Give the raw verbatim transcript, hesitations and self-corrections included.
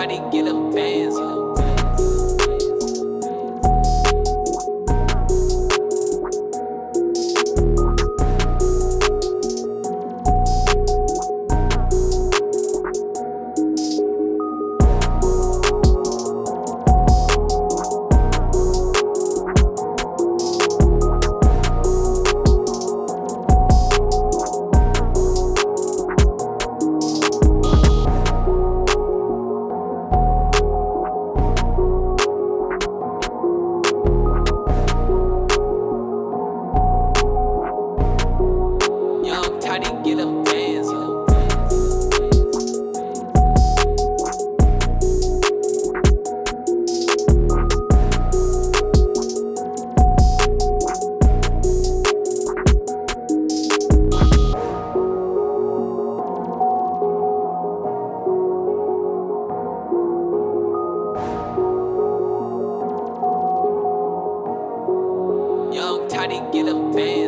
Tidy, get them bands up. Young Tidy, get them bands up. Young Tidy, get them bands.